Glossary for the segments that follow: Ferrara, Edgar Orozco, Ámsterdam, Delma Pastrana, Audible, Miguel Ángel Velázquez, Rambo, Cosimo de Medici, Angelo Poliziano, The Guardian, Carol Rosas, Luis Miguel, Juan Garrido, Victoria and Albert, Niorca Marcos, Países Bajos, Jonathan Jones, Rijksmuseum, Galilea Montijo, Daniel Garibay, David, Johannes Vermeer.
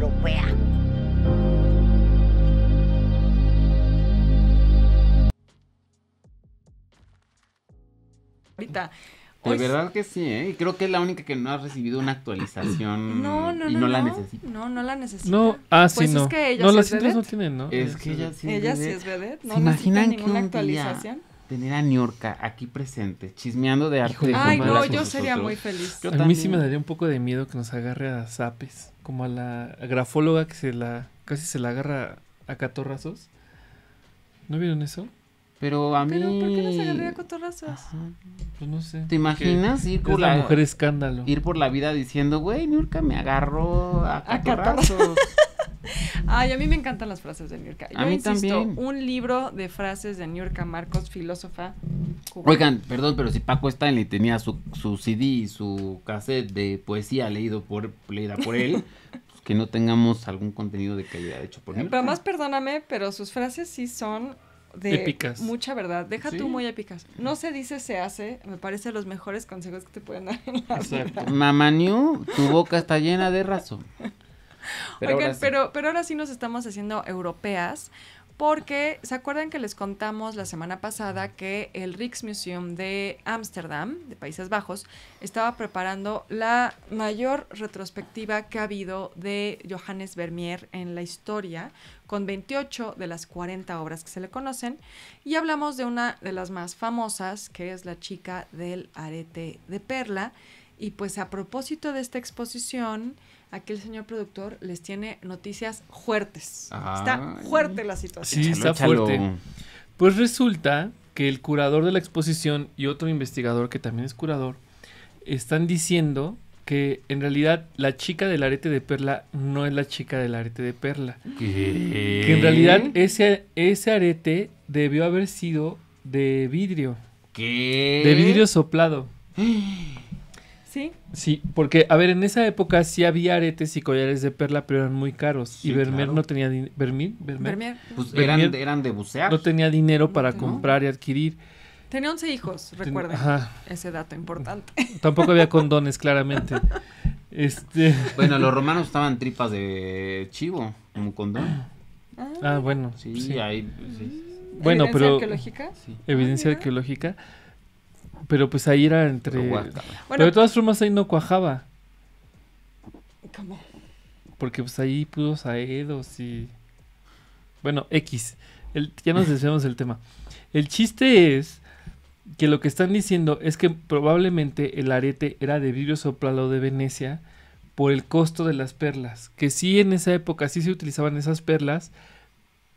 europea. Ahorita. De verdad que sí, ¿eh? Creo que es la única que no ha recibido una actualización. No la necesita. No la necesita. No, sí, no. Es que ella no, sí las otras no tienen, ¿no? Es que ella sí es vedette. No necesita ninguna actualización. Tener a Niorca aquí presente, chismeando de arte. Ay, no, yo sería muy feliz. A mí sí me daría un poco de miedo que nos agarre a zapes, como a la grafóloga que casi se la agarra a catorrazos. ¿No vieron eso? Pero a mí... ¿Pero por qué nos agarré a cotorrazos? Ajá. Pues no sé. ¿Te imaginas ir por la mujer escándalo? Ir por la vida diciendo, güey, Niorca me agarró a cotorrazos. Ay, a mí me encantan las frases de Niorca. A mí también. Un libro de frases de Niorca Marcos, filósofa cubana. Oigan, perdón, pero si Paco Stanley tenía su CD y su cassette de poesía leída por él, pues que no tengamos algún contenido de calidad hecho por Niorca. Pero más, perdóname, pero sus frases sí son de épicas. Mucha verdad. Deja tú muy épicas. No se dice, se hace. Me parece los mejores consejos que te pueden dar en la vida. Mamá New, tu boca está llena de razón. Pero, okay, ahora sí. pero ahora sí nos estamos haciendo europeas, porque ¿se acuerdan que les contamos la semana pasada que el Rijksmuseum de Ámsterdam, de Países Bajos, estaba preparando la mayor retrospectiva que ha habido de Johannes Vermeer en la historia, con 28 de las 40 obras que se le conocen, y hablamos de una de las más famosas, que es La chica del arete de perla? Y pues a propósito de esta exposición, aquí el señor productor les tiene noticias fuertes. Está fuerte la situación. Sí, está fuerte. Pues resulta que el curador de la exposición y otro investigador que también es curador están diciendo que en realidad la chica del arete de perla no es la chica del arete de perla. ¿Qué? Que en realidad ese arete debió haber sido de vidrio. ¿Qué? De vidrio soplado. ¿Sí? Sí, porque, a ver, en esa época sí había aretes y collares de perla, pero eran muy caros, sí, y Vermeer no tenía dinero. ¿Vermeer? Pues eran de bucear. No tenía dinero para comprar y adquirir. Tenía 11 hijos, recuerden, ese dato importante. Tampoco había condones, claramente. Bueno, los romanos usaban tripas de chivo como condón. Ah, bueno. Sí, sí. Bueno, ¿evidencia arqueológica? Sí. Evidencia arqueológica. Pero pues ahí era entre... Pero de todas formas ahí no cuajaba. ¿Cómo? Porque pues ahí pudo saedos y... Bueno, ya nos desviamos del tema. El chiste es que lo que están diciendo es que probablemente el arete era de vidrio soplado de Venecia por el costo de las perlas. Que sí, en esa época sí se utilizaban esas perlas,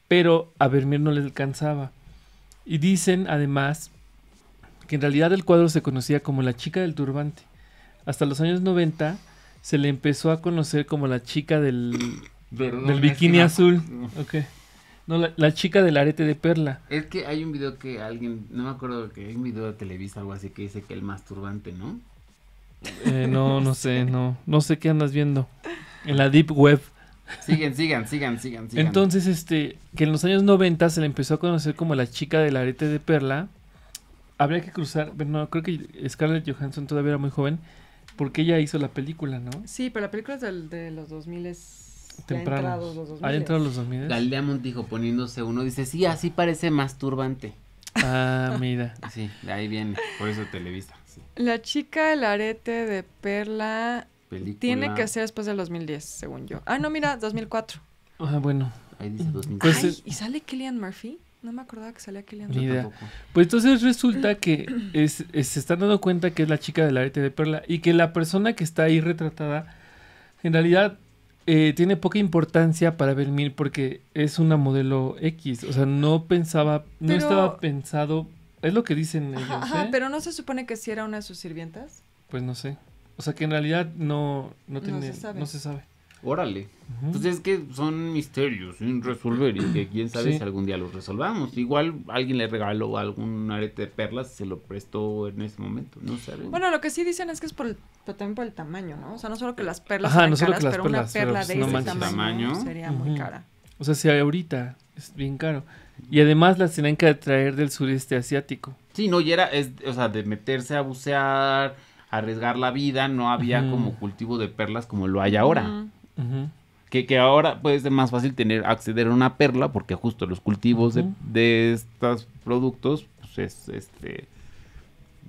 pero a Vermeer no le alcanzaba. Y dicen además... que en realidad el cuadro se conocía como La chica del turbante. Hasta los años 90 se le empezó a conocer como la chica del bikini azul. Okay. No, la chica del arete de perla. Es que hay un video que alguien, no me acuerdo, que hay un video de Televisa o algo así que dice que el masturbante, ¿no? No sé qué andas viendo. En la deep web. Sigan. Entonces, que en los años 90 se le empezó a conocer como la chica del arete de perla. Habría que cruzar, pero no, creo que Scarlett Johansson todavía era muy joven, porque ella hizo la película, ¿no? Sí, pero la película es de los 2000, tempranos. ¿Ha entrado los 2000? Galilea Montijo poniéndose uno, dice, sí, así parece masturbante. Ah, mira. Sí, de ahí viene, por eso Televisa. Sí. La chica del arete de perla película... tiene que ser después del 2010, según yo. Ah, no, mira, 2004. Ah, bueno. Ahí dice 2004. Pues ¿y sale Cillian Murphy? No me acordaba que salía Cillian Murphy. Pues entonces resulta que se están dando cuenta que es la chica del arete de perla y que la persona que está ahí retratada en realidad tiene poca importancia para Vermeer porque es una modelo X. O sea, no estaba pensado, es lo que dicen ellos. Ajá, pero ¿no se supone que sí era una de sus sirvientas? Pues no sé. O sea, que en realidad no se sabe. Órale. Entonces es que son misterios sin resolver y que quién sabe si algún día los resolvamos. Igual alguien le regaló algún arete de perlas, se lo prestó en ese momento, no sabemos. Bueno, lo que sí dicen es que es también por el tamaño, ¿no? O sea, no solo que las perlas sean caras, pero una perla de ese tamaño sería muy cara. O sea, si ahorita es bien caro. Y además las tenían que traer del sureste asiático. Sí, no, y de meterse a bucear, arriesgar la vida, no había como cultivo de perlas como lo hay ahora. Uh-huh. Que ahora puede ser más fácil acceder a una perla, porque justo los cultivos de estos productos, pues es,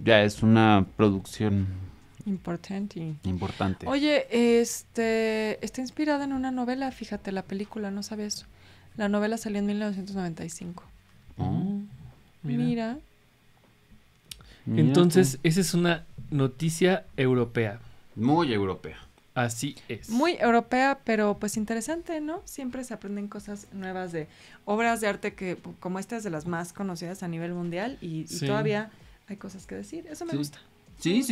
ya es una producción importante. Oye, está inspirada en una novela, fíjate, la película, no sabía eso. La novela salió en 1995. Oh, mira. Entonces, esa es una noticia europea. Muy europea. Así es. Muy europea, pero pues interesante, ¿no? Siempre se aprenden cosas nuevas de obras de arte que, como esta, es de las más conocidas a nivel mundial y sí, todavía hay cosas que decir. Eso me gusta. Sí.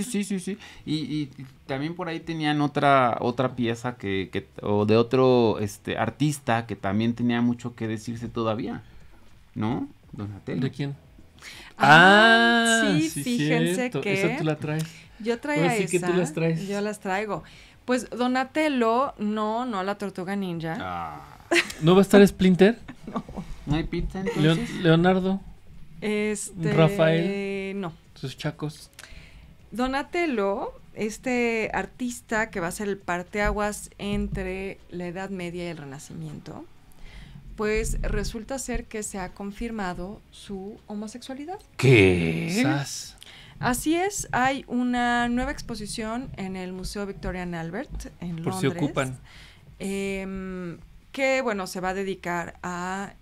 Y también por ahí tenían otra pieza o de otro artista que también tenía mucho que decirse todavía, ¿no? Donatello. ¿De quién? Sí, fíjense cierto. Que... Esa tú la traes. Yo traía esa. Que tú las traes. Yo las traigo. Pues Donatello, no la Tortuga Ninja. ¿No va a estar Splinter? No. ¿No hay pizza entonces? Leonardo. Rafael. No. Sus chacos. Donatello, este artista que va a ser el parteaguas entre la Edad Media y el Renacimiento, pues resulta ser que se ha confirmado su homosexualidad. ¿Qué? Así es, hay una nueva exposición en el Museo Victoria and Albert, en Londres. Por si ocupan. Que, bueno, se va a dedicar a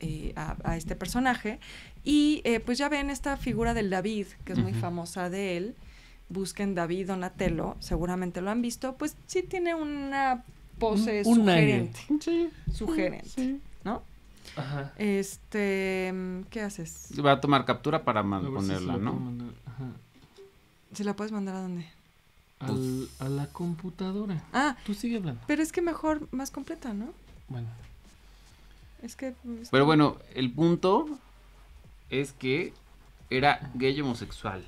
este personaje. Y, pues ya ven esta figura del David, que es muy famosa de él. Busquen David Donatello, seguramente lo han visto, pues sí tiene una pose sugerente. Sí. ¿No? Ajá. ¿Qué haces? Va a tomar captura para ponerla, ¿no? Ajá. ¿Se la puedes mandar a dónde? A la computadora. Tú sigue hablando. Pero es que mejor, más completa, ¿no? Bueno. Pero bueno, el punto es que era gay y homosexual.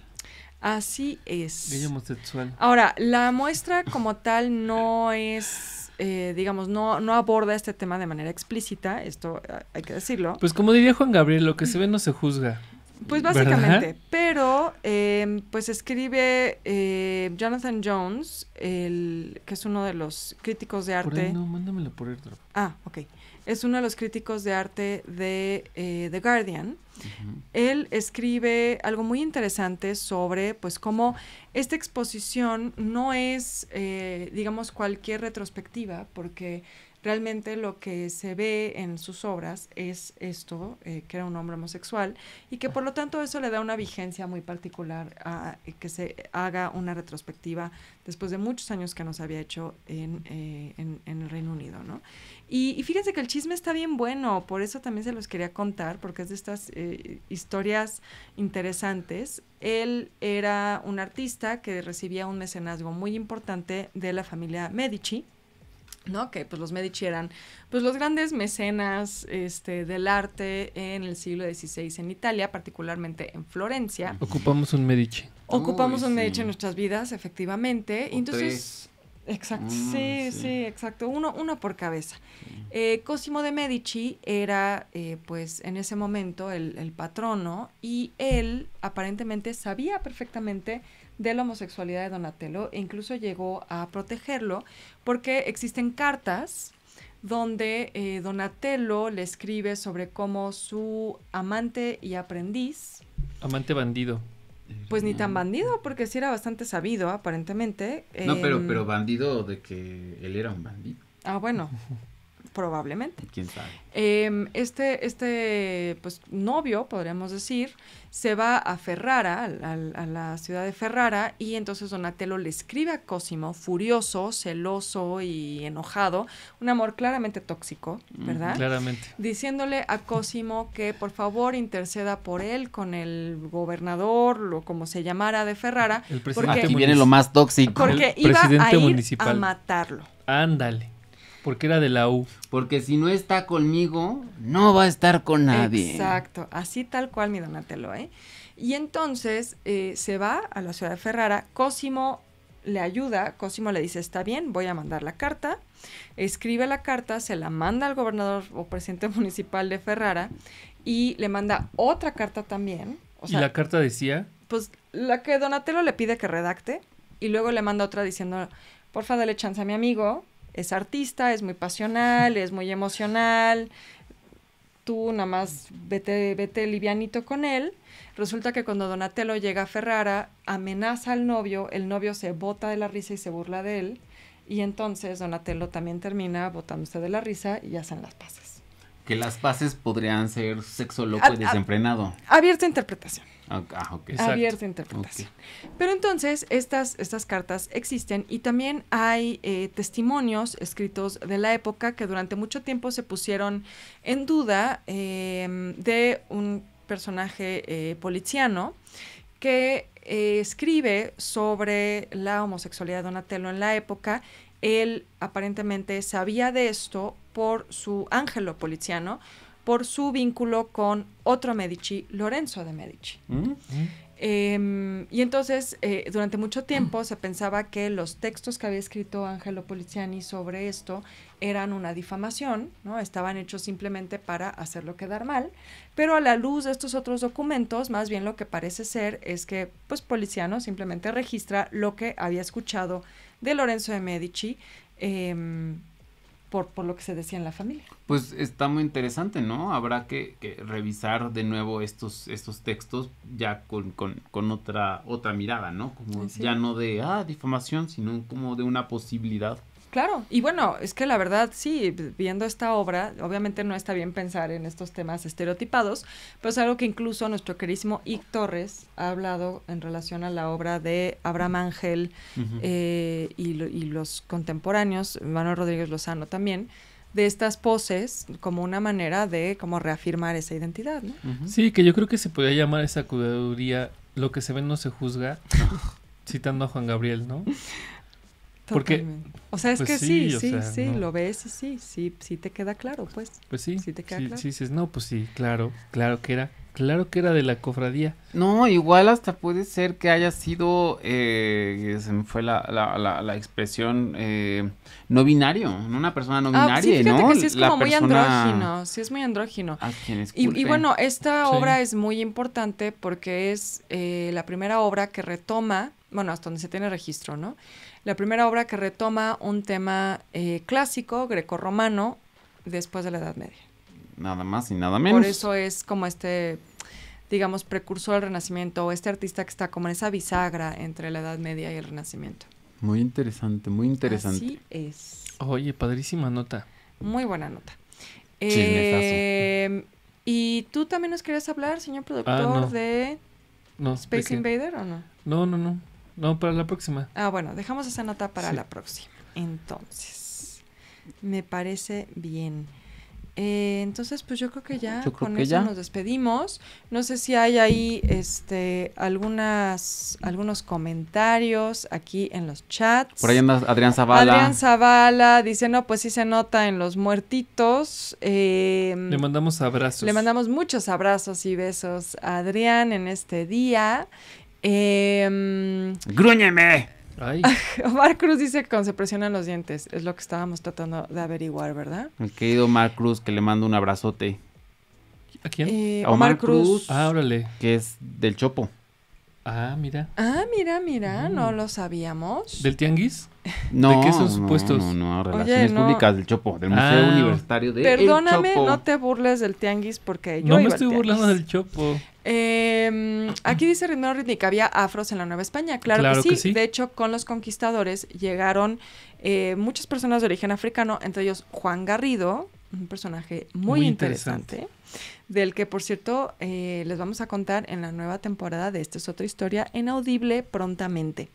Así es. Ella homosexual. Ahora, la muestra como tal no es, digamos, no aborda este tema de manera explícita, esto hay que decirlo. Pues como diría Juan Gabriel, lo que se ve no se juzga. Pues básicamente, ¿verdad? Pero pues escribe Jonathan Jones, que es uno de los críticos de arte. Mándamelo por el drop. Ok. Es uno de los críticos de arte de The Guardian. Él escribe algo muy interesante sobre, pues, cómo esta exposición no es, digamos, cualquier retrospectiva, porque realmente lo que se ve en sus obras es esto, que era un hombre homosexual, y que por lo tanto eso le da una vigencia muy particular a que se haga una retrospectiva después de muchos años que no se había hecho en el Reino Unido, ¿no? Y fíjense que el chisme está bien bueno, por eso también se los quería contar, porque es de estas historias interesantes. Él era un artista que recibía un mecenazgo muy importante de la familia Medici, ¿no? Que pues los Medici eran pues los grandes mecenas del arte en el siglo XVI en Italia, particularmente en Florencia. Ocupamos un Medici. Ocupamos un Medici en nuestras vidas, efectivamente. O entonces, tres. Exacto, sí, exacto. Uno por cabeza. Cosimo de Medici era, pues, en ese momento el patrono, y él aparentemente sabía perfectamente de la homosexualidad de Donatello, e incluso llegó a protegerlo, porque existen cartas donde Donatello le escribe sobre cómo su amante y aprendiz... Amante bandido. Pues ni tan bandido, porque sí era bastante sabido, aparentemente. No, pero bandido de que él era un bandido. Bueno, probablemente. ¿Quién sabe? Pues, novio, podríamos decir, se va a Ferrara, a la ciudad de Ferrara, y entonces Donatello le escribe a Cosimo, furioso, celoso y enojado, un amor claramente tóxico, ¿verdad? Claramente. Diciéndole a Cosimo que por favor interceda por él con el gobernador, o como se llamara, de Ferrara. El presidente. Aquí viene lo más tóxico. Porque iba a ir municipal a matarlo. Ándale. Porque era de la U. Porque si no está conmigo, no va a estar con nadie. Exacto, así tal cual mi Donatello, ¿eh? Y entonces se va a la ciudad de Ferrara, Cosimo le ayuda, Cosimo le dice, está bien, voy a mandar la carta, escribe la carta, se la manda al gobernador o presidente municipal de Ferrara, y le manda otra carta también. O sea, ¿y la carta decía? Pues la que Donatello le pide que redacte, y luego le manda otra diciendo, porfa, dale chance a mi amigo, es artista, es muy pasional, es muy emocional, tú nada más vete livianito con él. Resulta que cuando Donatello llega a Ferrara, amenaza al novio, el novio se bota de la risa y se burla de él, y entonces Donatello también termina botándose de la risa y hacen las paces. Que las paces podrían ser sexo loco y desenfrenado. Abierta interpretación. Ah, okay. Abierta interpretación. Okay. Pero entonces estas cartas existen y también hay testimonios escritos de la época que durante mucho tiempo se pusieron en duda de un personaje poliziano que escribe sobre la homosexualidad de Donatello en la época. Él aparentemente sabía de esto por su Angelo Poliziano, por su vínculo con otro Medici, Lorenzo de Medici. Mm-hmm. Y entonces, durante mucho tiempo se pensaba que los textos que había escrito Angelo Poliziani sobre esto eran una difamación, ¿no? Estaban hechos simplemente para hacerlo quedar mal, pero a la luz de estos otros documentos, más bien lo que parece ser es que, pues, Poliziano simplemente registra lo que había escuchado de Lorenzo de Medici, por lo que se decía en la familia. Pues está muy interesante, ¿no? Habrá que revisar de nuevo estos textos ya con otra mirada, ¿no? Como sí. Ya no de difamación, sino como de una posibilidad. Claro, y bueno, es que la verdad, sí, viendo esta obra, obviamente no está bien pensar en estos temas estereotipados, pero es algo que incluso nuestro queridísimo Ick Torres ha hablado en relación a la obra de Abraham Ángel, uh-huh, y los contemporáneos, Manuel Rodríguez Lozano también, de estas poses como una manera de como reafirmar esa identidad, ¿no? Uh-huh. Sí, que yo creo que se podría llamar esa curaduría, lo que se ve no se juzga, citando a Juan Gabriel, ¿no? Porque, o sea, es pues que sí, no. Lo ves y sí te queda claro, pues. Pues sí, sí te queda claro. Sí, dices, no, pues sí, claro que era de la cofradía. No, igual hasta puede ser que haya sido, se me fue la expresión, no binario, una persona no binaria, sí, fíjate, ¿no? Que sí es como muy andrógino, sí es muy andrógino. A quienes culpen. Y bueno, esta obra es muy importante porque es la primera obra que retoma, bueno, hasta donde se tiene registro, ¿no? La primera obra que retoma un tema clásico, grecorromano, después de la Edad Media. Nada más y nada menos. Por eso es como este, digamos, precursor del Renacimiento, o este artista que está como en esa bisagra entre la Edad Media y el Renacimiento. Muy interesante, muy interesante. Así es. Oye, padrísima nota. Muy buena nota. Y tú también nos querías hablar, señor productor, de... No, ¿Space Invader o no? No. No, para la próxima. Ah, bueno, dejamos esa nota para la próxima. Entonces, me parece bien. Entonces, pues yo creo que ya con eso nos despedimos. No sé si hay ahí algunos comentarios aquí en los chats. Por ahí anda Adrián Zavala. Adrián Zavala dice, no, pues sí se nota en los muertitos. Le mandamos abrazos. Le mandamos muchos abrazos y besos a Adrián en este día. ¡Grúñeme! Ay. Omar Cruz dice que cuando se presionan los dientes, es lo que estábamos tratando de averiguar, ¿verdad? El querido Omar Cruz, que le mando un abrazote. ¿A quién? Omar Cruz. Ah, órale. Que es del Chopo. Ah, mira. Ah, mira, no lo sabíamos. ¿Del Tianguis? No, ¿de qué esos puestos? No, Relaciones Públicas del Chopo, del Museo Universitario de El Chopo. No te burles del Tianguis porque yo no me estoy burlando del Chopo. Aquí dice Ritmo Rítmica, había afros en la Nueva España, claro que sí. De hecho, con los conquistadores llegaron muchas personas de origen africano, entre ellos Juan Garrido, un personaje muy interesante, del que, por cierto, les vamos a contar en la nueva temporada de Esto es Otra Historia en Audible prontamente.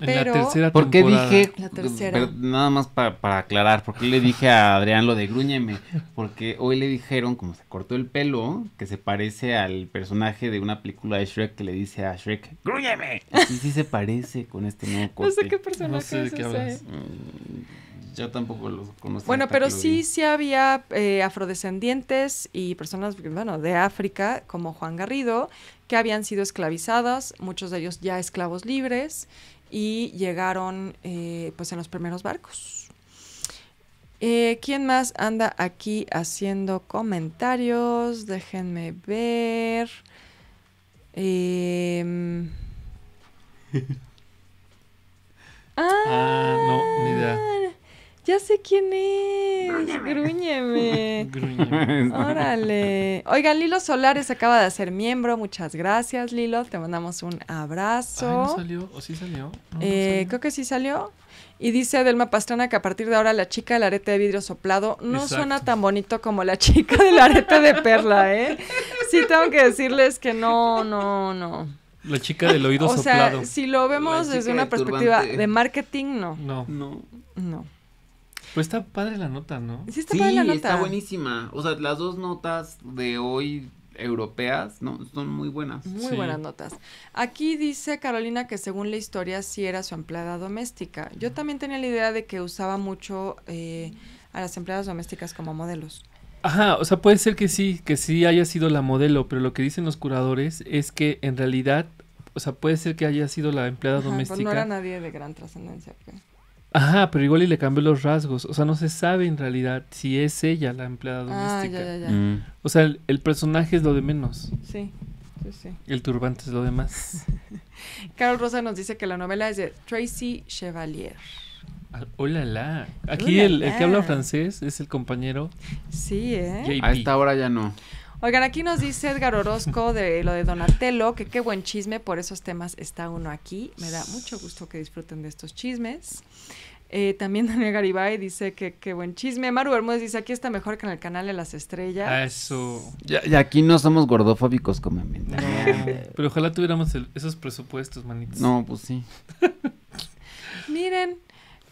Pero, en la tercera temporada. Porque dije, pero nada más para aclarar, porque le dije a Adrián lo de grúñeme, porque hoy le dijeron, como se cortó el pelo, que se parece al personaje de una película de Shrek que le dice a Shrek, grúñeme, y sí se parece con este nuevo corte. No sé qué personaje es. Yo tampoco los conozco. Bueno, pero sí había afrodescendientes y personas, bueno, de África, como Juan Garrido, que habían sido esclavizadas, muchos de ellos ya esclavos libres, y llegaron pues en los primeros barcos. ¿Quién más anda aquí haciendo comentarios? Déjenme ver. Ah, no, ni idea. Ya sé quién es. Grúñeme. Grúñeme. Órale. Oigan, Lilo Solares acaba de hacer miembro. Muchas gracias, Lilo. Te mandamos un abrazo. Ay, ¿no salió? ¿O sí salió? No, no salió. Creo que sí salió. Y dice Delma Pastrana que a partir de ahora la chica del arete de vidrio soplado no suena tan bonito como la chica del arete de perla, ¿eh? Sí, tengo que decirles que no. La chica del oído soplado. O sea, si lo vemos desde una perspectiva de marketing, no. Pues está padre la nota, ¿no? Sí, está padre la nota. Está buenísima. O sea, las dos notas de hoy europeas, ¿no? Son muy buenas. Muy buenas notas. Aquí dice Carolina que según la historia sí era su empleada doméstica. Yo también tenía la idea de que usaba mucho a las empleadas domésticas como modelos. Ajá, o sea, puede ser que sí haya sido la modelo, pero lo que dicen los curadores es que en realidad, o sea, puede ser que haya sido la empleada doméstica. Pues no era nadie de gran trascendencia, ¿qué? Ajá, pero igual y le cambió los rasgos. O sea, no se sabe en realidad si es ella la empleada doméstica. Ya. O sea, el personaje es lo de menos. Sí. El turbante es lo demás. Carol Rosa nos dice que la novela es de Tracy Chevalier. ¡Hola! Aquí el que habla francés es el compañero. Sí, ¿eh? JP. A esta hora ya no. Oigan, aquí nos dice Edgar Orozco de lo de Donatello, que qué buen chisme, por esos temas está uno aquí. Me da mucho gusto que disfruten de estos chismes. También Daniel Garibay dice que qué buen chisme. Maru Hermúdez dice, aquí está mejor que en el canal de las estrellas. Eso. Y aquí no somos gordofóbicos, comamente. Pero ojalá tuviéramos esos presupuestos, manitos. No, pues sí. Miren,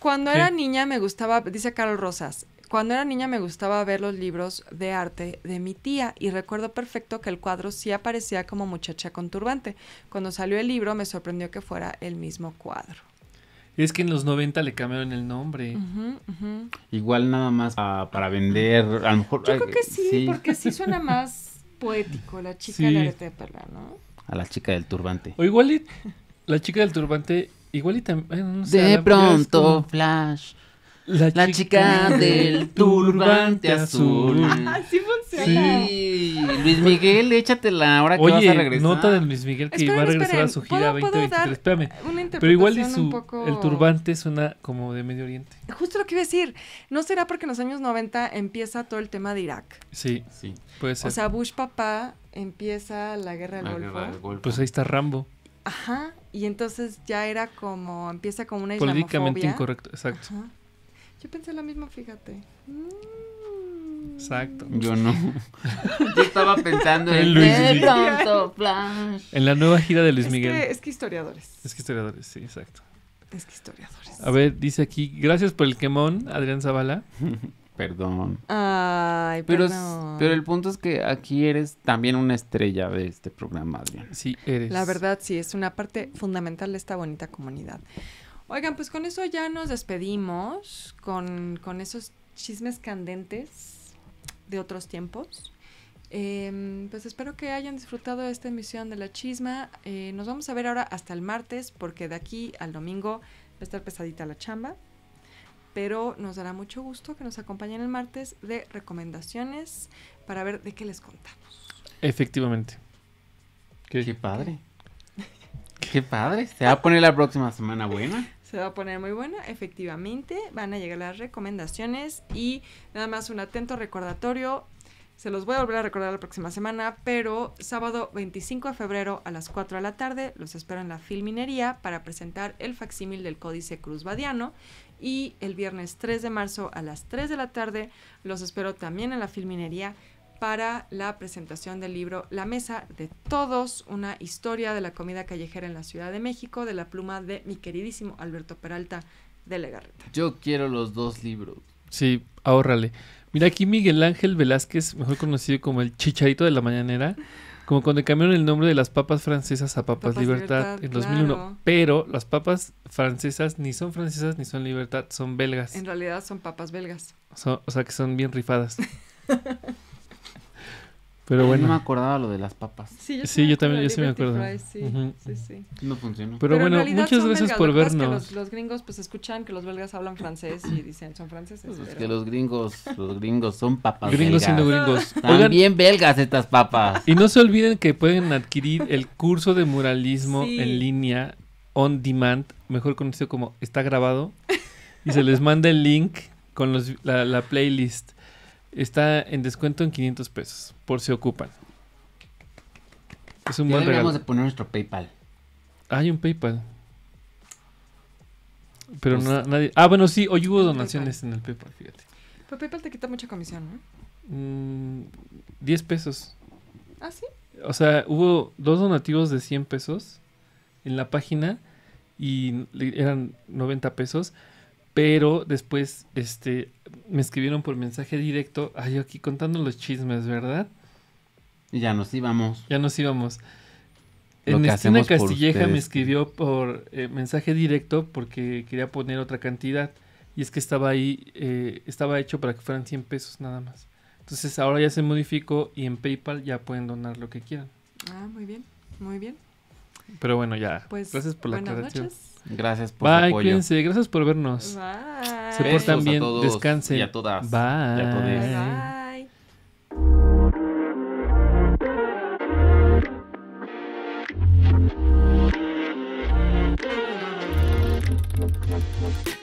cuando era niña me gustaba, dice Carol Rosas, cuando era niña me gustaba ver los libros de arte de mi tía y recuerdo perfecto que el cuadro sí aparecía como muchacha con turbante. Cuando salió el libro me sorprendió que fuera el mismo cuadro. Es que en los 90 le cambiaron el nombre. Igual nada más para vender. A lo mejor, yo creo que sí, porque sí suena más poético, la chica del arete de perla, ¿no? A la chica del turbante. O igual y, la chica del turbante, igual y también. No sé, de pronto, como... flash. La chica del turbante azul. Así funciona. Sí. Luis Miguel, échatela ahora que vas a regresar. Nota de Luis Miguel que va a regresar a su gira 2023. Espérame. Pero igual y el turbante suena como de Medio Oriente. Justo lo que iba a decir. ¿No será porque en los años 90 empieza todo el tema de Irak? Sí. Puede ser. O sea, Bush papá empieza la guerra del Golfo. Pues ahí está Rambo. Ajá. Y entonces ya era como, empieza como una islamofobia. Políticamente incorrecto, exacto. Ajá. Yo pensé lo mismo, fíjate. Exacto. Yo no. Yo estaba pensando en Luis Miguel. En la nueva gira de Luis Miguel. Es que historiadores. Es que historiadores, sí, exacto. Es que historiadores. A ver, dice aquí, gracias por el quemón, Adrián Zavala. Perdón. Ay, perdón. Pero el punto es que aquí eres también una estrella de este programa, Adrián. Sí, eres. La verdad, sí, es una parte fundamental de esta bonita comunidad. Oigan, pues con eso ya nos despedimos, con esos chismes candentes de otros tiempos. Pues espero que hayan disfrutado de esta emisión de La Chisma. Nos vamos a ver ahora hasta el martes, porque de aquí al domingo va a estar pesadita la chamba. Pero nos dará mucho gusto que nos acompañen el martes de recomendaciones para ver de qué les contamos. Efectivamente. Qué padre. ¡Qué padre! Se va a poner la próxima semana buena. Se va a poner muy buena, efectivamente. Van a llegar las recomendaciones y nada más un atento recordatorio. Se los voy a volver a recordar la próxima semana, pero sábado 25 de febrero a las 4 de la tarde los espero en la Filminería para presentar el facsímil del Códice Cruzbadiano. Y el viernes 3 de marzo a las 3 de la tarde los espero también en la Filminería para la presentación del libro La Mesa de Todos, una historia de la comida callejera en la Ciudad de México, de la pluma de mi queridísimo Alberto Peralta de Legarreta. Yo quiero los dos libros. Sí, ahórrale. Mira, aquí Miguel Ángel Velázquez, mejor conocido como el Chicharito de la Mañanera, como cuando cambiaron el nombre de las papas francesas a Papas Libertad en 2001. Claro. Pero las papas francesas ni son Libertad, son belgas. En realidad son papas belgas. O sea que son bien rifadas. Pero bueno. No me acordaba lo de las papas. Sí, yo también me acuerdo. Sí. No funcionó. Pero bueno, muchas gracias por vernos. Que los gringos pues escuchan que los belgas hablan francés y dicen son franceses. Pues pero... es que los gringos son papas. Gringos siendo gringos. También belgas estas papas. Y no se olviden que pueden adquirir el curso de muralismo en línea, on demand, mejor conocido como Está Grabado, y se les manda el link con la playlist. Está en descuento en 500 pesos, por si ocupan. Es un buen regalo. Deberíamos de poner nuestro PayPal. Hay un PayPal. Pero pues, no, nadie... Ah, bueno, sí, hoy hubo donaciones PayPal. En el PayPal, fíjate. Pero PayPal te quita mucha comisión, ¿no? 10 pesos. ¿Ah, sí? O sea, hubo dos donativos de 100 pesos en la página y eran 90 pesos. Pero después me escribieron por mensaje directo. Ay, yo aquí contando los chismes, ¿verdad? Y ya nos íbamos. Ya nos íbamos. Ernestina Castilleja me escribió por mensaje directo porque quería poner otra cantidad. Y es que estaba ahí, estaba hecho para que fueran 100 pesos nada más. Entonces ahora ya se modificó y en PayPal ya pueden donar lo que quieran. Ah, muy bien, muy bien. Pero bueno, ya. Pues, gracias por la aclaración. Noches. Gracias por su apoyo. Cuídense, gracias por vernos. Bye. Se portan bien, descansen. Y a todas. Bye. Y a todos. Bye. Bye.